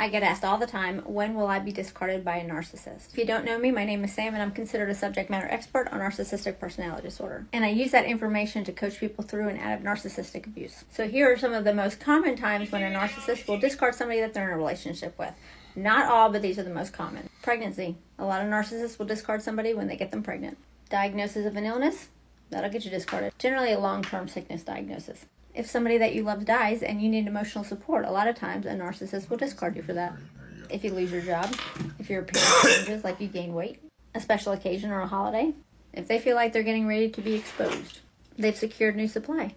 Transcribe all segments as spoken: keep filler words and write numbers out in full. I get asked all the time, when will I be discarded by a narcissist? If you don't know me, my name is Sam and I'm considered a subject matter expert on narcissistic personality disorder. And I use that information to coach people through and out of narcissistic abuse. So here are some of the most common times when a narcissist will discard somebody that they're in a relationship with. Not all, but these are the most common. Pregnancy. A lot of narcissists will discard somebody when they get them pregnant. Diagnosis of an illness. That'll get you discarded. Generally a long-term sickness diagnosis. If somebody that you love dies and you need emotional support, a lot of times a narcissist will discard you for that. If you lose your job, if your appearance changes, like you gain weight, a special occasion or a holiday, if they feel like they're getting ready to be exposed, they've secured new supply,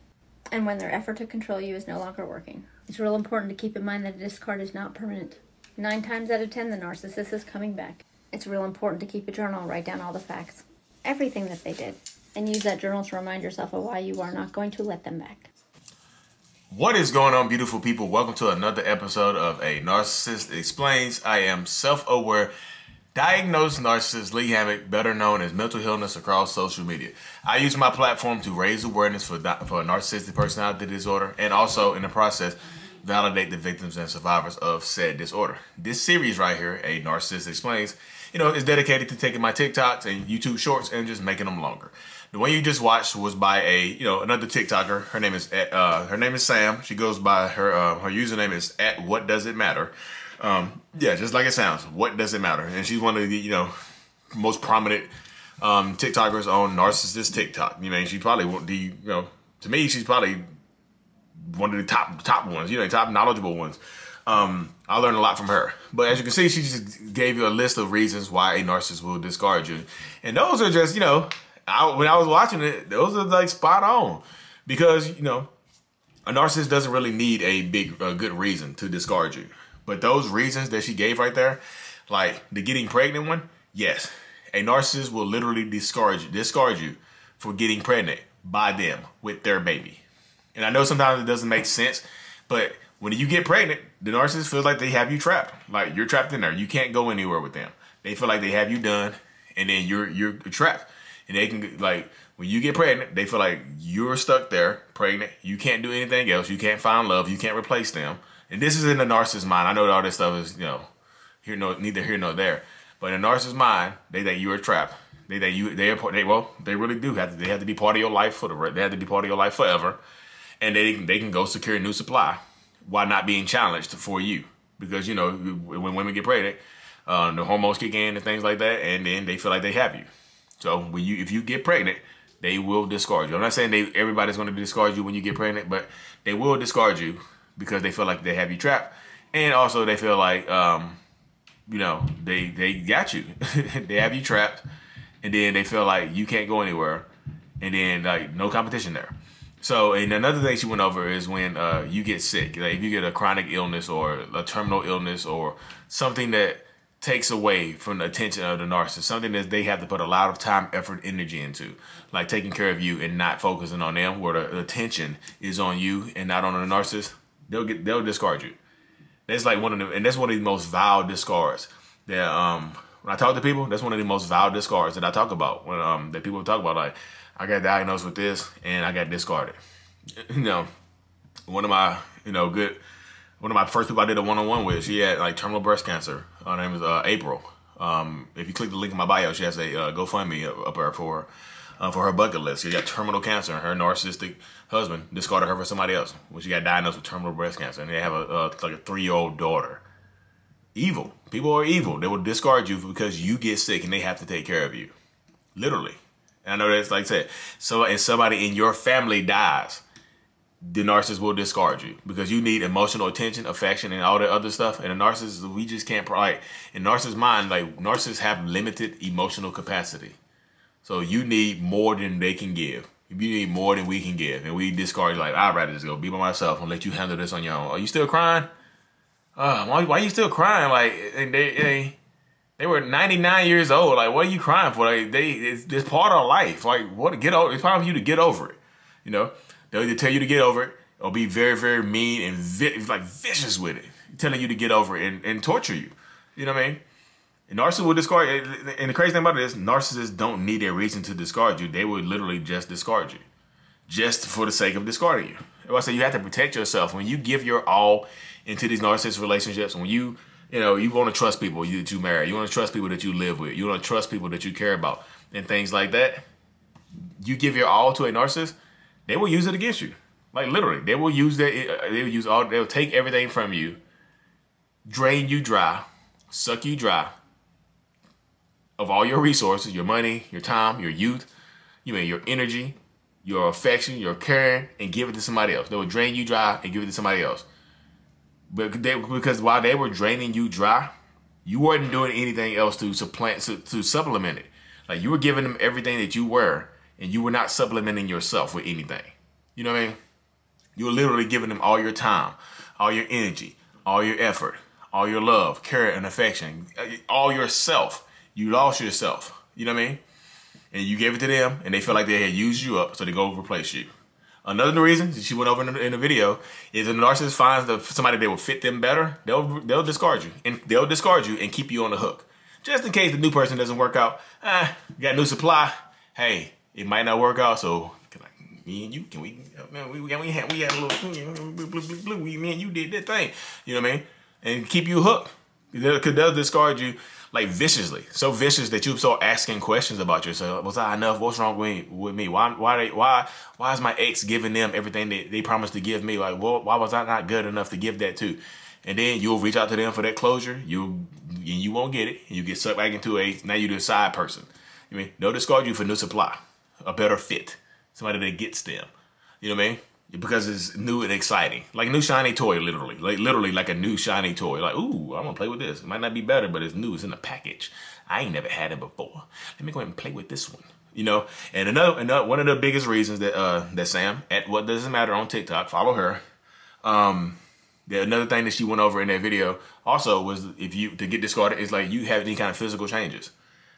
and when their effort to control you is no longer working. It's real important to keep in mind that a discard is not permanent. Nine times out of ten, the narcissist is coming back. It's real important to keep a journal, write down all the facts, everything that they did, and use that journal to remind yourself of why you are not going to let them back. What is going on, beautiful people? Welcome to another episode of A Narcissist Explains. I am self-aware, diagnosed narcissist Lee Hammock, better known as Mental Healness across social media. I use my platform to raise awareness for, for narcissistic personality disorder and also, in the process, validate the victims and survivors of said disorder. This series right here, A Narcissist Explains, you know, is dedicated to taking my TikToks and YouTube shorts and just making them longer. The one you just watched was by a, you know, another TikToker. Her name is, uh, her name is Sam. She goes by her, uh, her username is at What Does It Matter. Um, yeah, just like it sounds, What Does It Matter? And she's one of the, you know, most prominent um, TikTokers on narcissist TikTok. You mean, she probably won't be, you know, to me, she's probably one of the top, top ones, you know, top knowledgeable ones. Um, I learned a lot from her. But as you can see, she just gave you a list of reasons why a narcissist will discard you. And those are just, you know, I, when I was watching it, those are like spot on, because, you know, a narcissist doesn't really need a big, a good reason to discard you. But those reasons that she gave right there, like the getting pregnant one, yes, a narcissist will literally discard you, discard you for getting pregnant by them with their baby. And I know sometimes it doesn't make sense, but when you get pregnant, the narcissist feels like they have you trapped, like you're trapped in there. You can't go anywhere with them. They feel like they have you done, and then you're you're trapped. And they can, like, when you get pregnant, they feel like you're stuck there, pregnant. You can't do anything else. You can't find love. You can't replace them. And this is in the narcissist's mind. I know that all this stuff is, you know, here no neither here nor there. But in the narcissist's mind, they think you are trapped. They think you they are they well they really do have to, they have to be part of your life for the they have to be part of your life forever. And they can, they can go secure a new supply while not being challenged for you, because, you know, when women get pregnant, uh, the hormones kick in and things like that, and then they feel like they have you. So when you, if you get pregnant, they will discard you. I'm not saying they, everybody's going to discard you when you get pregnant, but they will discard you because they feel like they have you trapped. And also they feel like, um, you know, they, they got you. They have you trapped. And then they feel like you can't go anywhere. And then, like, no competition there. So, and another thing she went over is when uh, you get sick. Like, if you get a chronic illness or a terminal illness or something that takes away from the attention of the narcissist, something that they have to put a lot of time, effort, energy into, like taking care of you and not focusing on them, where the attention is on you and not on the narcissist, they'll get, they'll discard you. That's like one of the, and that's one of the most vile discards that, um, when I talk to people, that's one of the most vile discards that I talk about, when, um, that people talk about, like, I got diagnosed with this and I got discarded. You know, one of my, you know, good, one of my first people I did a one-on-one with, she had like terminal breast cancer. Her name is uh, April. Um, if you click the link in my bio, she has a uh, GoFundMe up there for uh, for her bucket list. She got terminal cancer, and her narcissistic husband discarded her for somebody else when she got diagnosed with terminal breast cancer. And they have a uh, like a three-year-old daughter. Evil. People are evil. They will discard you because you get sick and they have to take care of you, literally. And I know that's, like I said, so if somebody in your family dies, the narcissist will discard you because you need emotional attention, affection, and all that other stuff. And a narcissist, we just can't, like, in narcissist's mind, like, narcissists have limited emotional capacity. So you need more than they can give. You need more than we can give. And we discard, like, I'd rather just go be by myself and let you handle this on your own. Are you still crying? Uh, why, why are you still crying? Like, and they, they, they were ninety-nine years old. Like, what are you crying for? Like, they, it's, it's part of life. Like, what, get over, it's time for you to get over it, you know? They'll either tell you to get over it or be very, very mean and vi like vicious with it, telling you to get over it and, and torture you. You know what I mean? And narcissists will discard you. And the crazy thing about it is narcissists don't need a reason to discard you. They would literally just discard you just for the sake of discarding you. That's why I say you have to protect yourself. When you give your all into these narcissist relationships, when you You know, you want to trust people that you marry. You want to trust people that you live with. You want to trust people that you care about and things like that. You give your all to a narcissist, they will use it against you. Like literally, they will use that. They will use all. They'll take everything from you, drain you dry, suck you dry of all your resources, your money, your time, your youth, you mean your energy, your affection, your caring, and give it to somebody else. They will drain you dry and give it to somebody else. But they, because while they were draining you dry, you weren't doing anything else to supplant to, to supplement it. Like you were giving them everything that you were, and you were not supplementing yourself with anything. You know what I mean? You were literally giving them all your time, all your energy, all your effort, all your love, care, and affection, all yourself. You lost yourself. You know what I mean? And you gave it to them, and they feel like they had used you up, so they go replace you. Another reason that she went over in the, in the video is if the narcissist finds the, somebody that will fit them better, they'll they'll discard you, and they'll discard you and keep you on the hook, just in case the new person doesn't work out. Ah, you got a new supply. Hey, it might not work out, so can I, me and you, can we? Man, we we we had, we had a little blue, blue, blue, blue. We, me and you did that thing. You know what I mean? And keep you hooked. They'll, they'll discard you. Like viciously, so vicious that you start asking questions about yourself. Was I enough? What's wrong with me? Why, why, they, why, why is my ex giving them everything that they promised to give me? Like, well, why was I not good enough to give that to? And then you'll reach out to them for that closure. You and you won't get it. You get sucked back into a now you're the side person. I mean, they'll discard you for new supply, a better fit, somebody that gets them. You know what I mean? Because it's new and exciting, like a new shiny toy, literally, like literally like a new shiny toy. Like, ooh, I'm gonna play with this. It might not be better, but it's new. It's in a package. I ain't never had it before. Let me go ahead and play with this one, you know. And another, another one of the biggest reasons that uh, that Sam at What Does It Matter on TikTok, follow her. Um, the, another thing that she went over in that video also was if you to get discarded is like you have any kind of physical changes,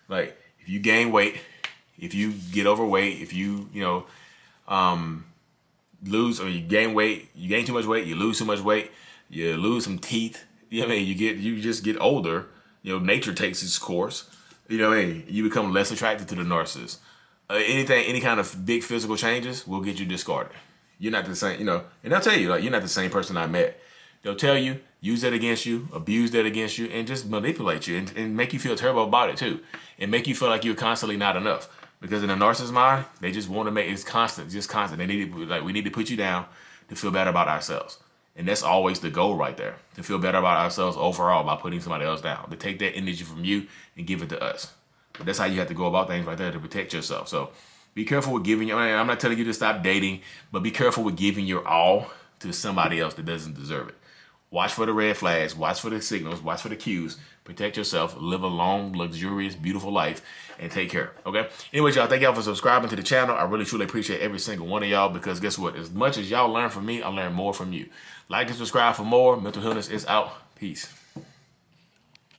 like if you gain weight, if you get overweight, if you you know. Um, lose or you gain weight, you gain too much weight, you lose too much weight, you lose some teeth, you know what I mean, you get you just get older, you know, nature takes its course, you know what I mean, you become less attracted to the narcissist. Uh, anything, any kind of big physical changes will get you discarded. You're not the same, you know, and they'll tell you, like, you're not the same person I met. They'll tell you, use that against you, abuse that against you, and just manipulate you and, and make you feel terrible about it too. And make you feel like you're constantly not enough. Because in a narcissist's mind, they just want to make it's constant, just constant. They need to, like we need to put you down to feel better about ourselves, and that's always the goal right there. To feel better about ourselves overall by putting somebody else down. To take that energy from you and give it to us. But that's how you have to go about things right there to protect yourself. So be careful with giving. I mean, I'm not telling you to stop dating, but be careful with giving your all to somebody else that doesn't deserve it. Watch for the red flags. Watch for the signals. Watch for the cues. Protect yourself. Live a long, luxurious, beautiful life. And take care. Okay? Anyways, y'all, thank y'all for subscribing to the channel. I really, truly appreciate every single one of y'all because guess what? As much as y'all learn from me, I learn more from you. Like and subscribe for more. Mental Healness is out. Peace.